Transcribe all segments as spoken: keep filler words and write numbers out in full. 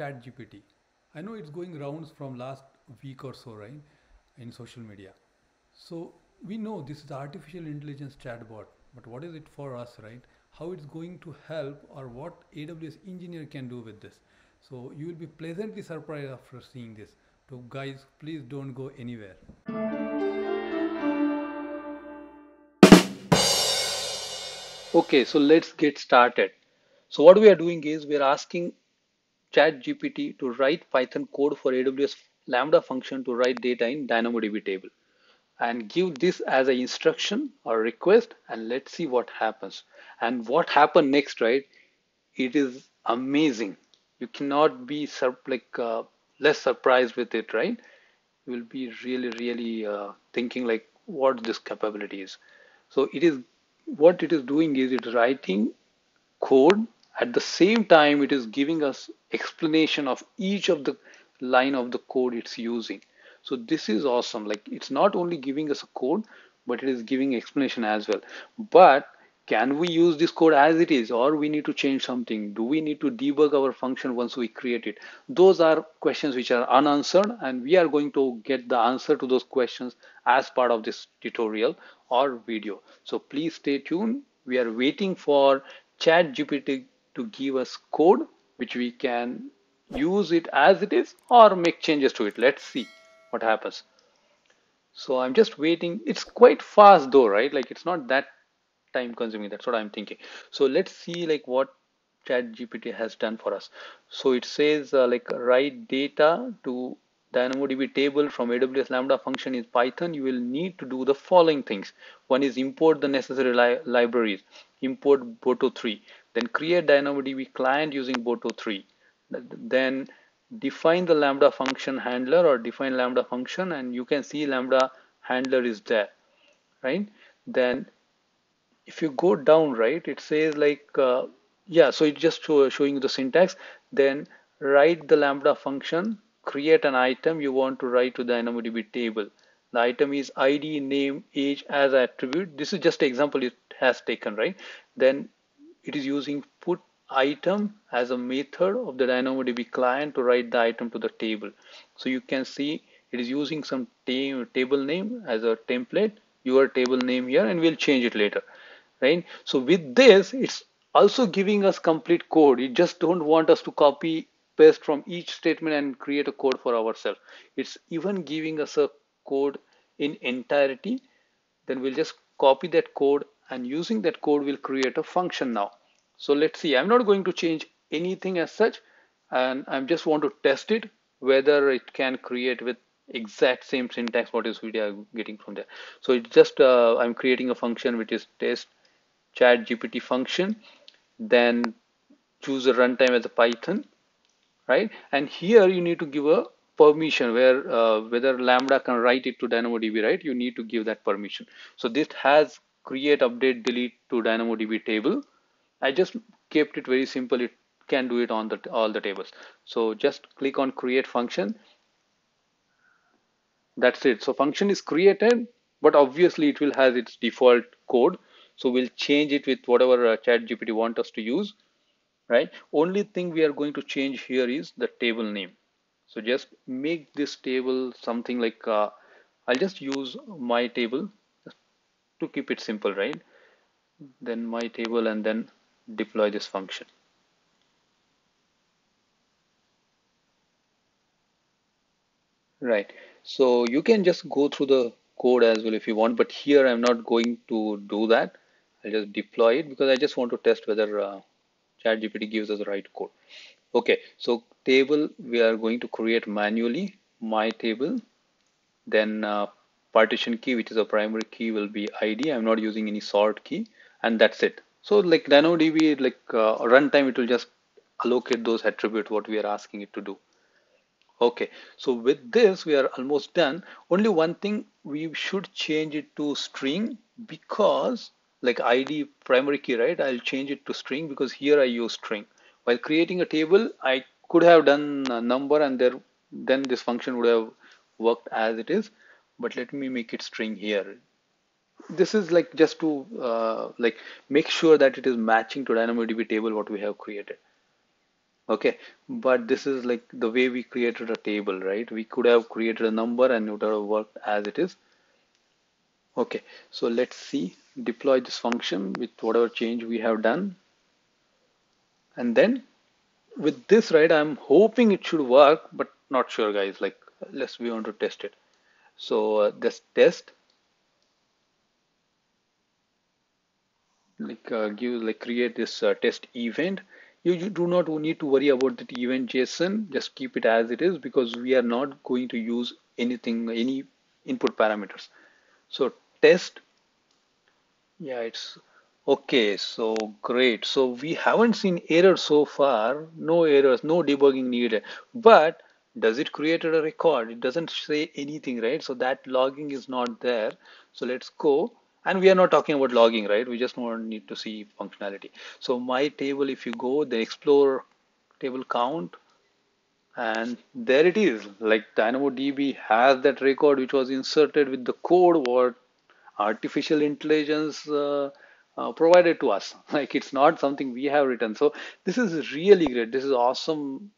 ChatGPT. I know it's going rounds from last week or so, right, in social media. So we know this is artificial intelligence chatbot, but what is it for us, right? How it's going to help, or what A W S engineer can do with this. So you will be pleasantly surprised after seeing this. So guys, please don't go anywhere. Okay, so let's get started. So what we are doing is we are asking ChatGPT to write Python code for A W S Lambda function to write data in DynamoDB table, and give this as an instruction or request, and let's see what happens. And what happened next, right? It is amazing. You cannot be sur like uh, less surprised with it, right? You will be really, really uh, thinking like what this capability is. So it is what it is doing is it is writing code. At the same time, it is giving us explanation of each of the line of the code it's using. So this is awesome. Like, it's not only giving us a code, but it is giving explanation as well. But can we use this code as it is, or we need to change something? Do we need to debug our function once we create it? Those are questions which are unanswered, and we are going to get the answer to those questions as part of this tutorial or video. So please stay tuned. We are waiting for ChatGPT to give us code which we can use it as it is or make changes to it. Let's see what happens. So I'm just waiting. It's quite fast though, right? Like, it's not that time consuming. That's what I'm thinking. So let's see like what ChatGPT has done for us. So it says uh, like write data to DynamoDB table from A W S Lambda function in Python. You will need to do the following things. One is import the necessary li libraries. Import Boto three. Then create DynamoDB client using Boto three. Then define the Lambda function handler, or define Lambda function, and you can see Lambda handler is there, right? Then if you go down, right, it says like uh, yeah, so it's just show, showing you the syntax. Then write the Lambda function, create an item you want to write to the DynamoDB table. The item is I D, name, age as attribute. This is just an example it has taken, right? Then it is using put item as a method of the DynamoDB client to write the item to the table. So you can see it is using some table name as a template, your table name here, and we'll change it later, right? So with this, it's also giving us complete code. It just don't want us to copy paste from each statement and create a code for ourselves. It's even giving us a code in entirety. Then we'll just copy that code, and using that code we'll create a function now. So let's see. I'm not going to change anything as such, and I just want to test it whether it can create with exact same syntax what is we are getting from there. So it's just uh, I'm creating a function which is test ChatGPT function, then choose a runtime as a Python, right? And here you need to give a permission where uh, whether Lambda can write it to DynamoDB, right? You need to give that permission. So this has create, update, delete to DynamoDB table. I just kept it very simple. It can do it on the all the tables. So just click on create function. That's it. So function is created, but obviously it will have its default code. So we'll change it with whatever uh, ChatGPT want us to use, right? Only thing we are going to change here is the table name. So just make this table something like uh, I'll just use my table to keep it simple, right? Then my table, and then deploy this function. Right, so you can just go through the code as well if you want, but here I'm not going to do that. I'll just deploy it because I just want to test whether uh, ChatGPT gives us the right code. Okay, so table we are going to create manually, my table, then uh, partition key, which is a primary key, will be I D. I'm not using any sort key, and that's it. So like DynamoDB, like uh, runtime, it will just allocate those attributes what we are asking it to do. Okay, so with this we are almost done. Only one thing, we should change it to string, because like I D primary key, right? I'll change it to string because here I use string. While creating a table, I could have done a number, and there then this function would have worked as it is. But let me make it string here. This is like just to uh, like make sure that it is matching to DynamoDB table what we have created. Okay, but this is like the way we created a table, right? We could have created a number and it would have worked as it is. Okay, so let's see, deploy this function with whatever change we have done. And then with this, right, I'm hoping it should work, but not sure, guys. Like, let's we want to test it. So uh, this test, like uh, give, like create this uh, test event. You, you do not need to worry about the event JSON. Just keep it as it is because we are not going to use anything, any input parameters. So test. Yeah, it's okay. So great. So we haven't seen errors so far. No errors, no debugging needed. But does it create a record? It doesn't say anything, right? So that logging is not there. So let's go. And we are not talking about logging, right? We just want need to see functionality. So my table, if you go, the explore table count, and there it is. Like DynamoDB has that record which was inserted with the code what artificial intelligence uh, uh, provided to us. Like it's not something we have written. So this is really great. This is awesome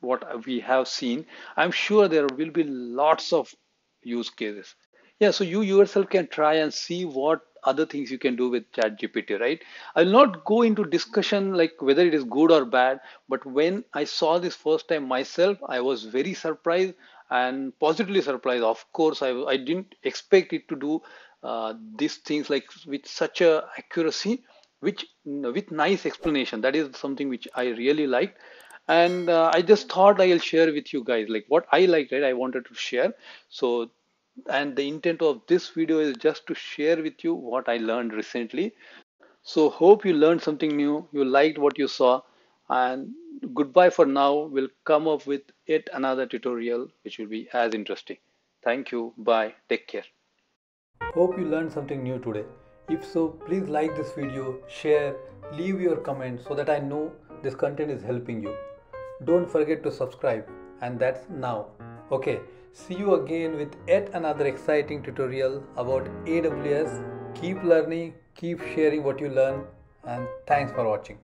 what we have seen. I'm sure there will be lots of use cases. Yeah, so you yourself can try and see what other things you can do with ChatGPT, right? I'll not go into discussion like whether it is good or bad, but when I saw this first time myself, I was very surprised and positively surprised. Of course, I, I didn't expect it to do uh, these things like with such a accuracy, which with nice explanation. That is something which I really liked. And uh, I just thought I'll share with you guys, like what I liked, right? I wanted to share. So. And the intent of this video is just to share with you what I learned recently. So hope you learned something new, you liked what you saw, and goodbye for now. We'll come up with yet another tutorial which will be as interesting. Thank you. Bye. Take care. Hope you learned something new today. If so, please like this video, share, leave your comment so that I know this content is helping you. Don't forget to subscribe, and that's now. Okay. See you again with yet another exciting tutorial about A W S. Keep learning, keep sharing what you learn, and thanks for watching.